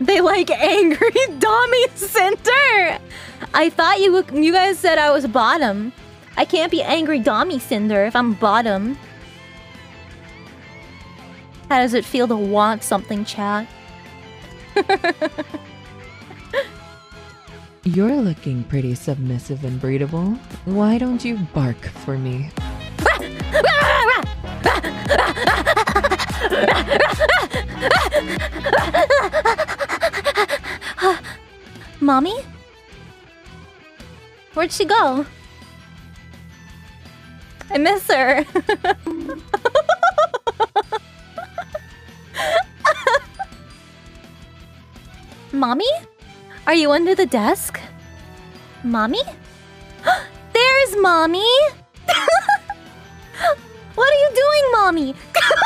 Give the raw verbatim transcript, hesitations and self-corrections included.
They like angry dummy Cinder. I thought you were, you guys said I was bottom. I can't be angry dummy Cinder if I'm bottom. How does it feel to want something, chat? You're looking pretty submissive and breedable. Why don't you bark for me? Mommy? Where'd she go? I miss her. Mommy? Are you under the desk? Mommy? There's Mommy! What are you doing, Mommy?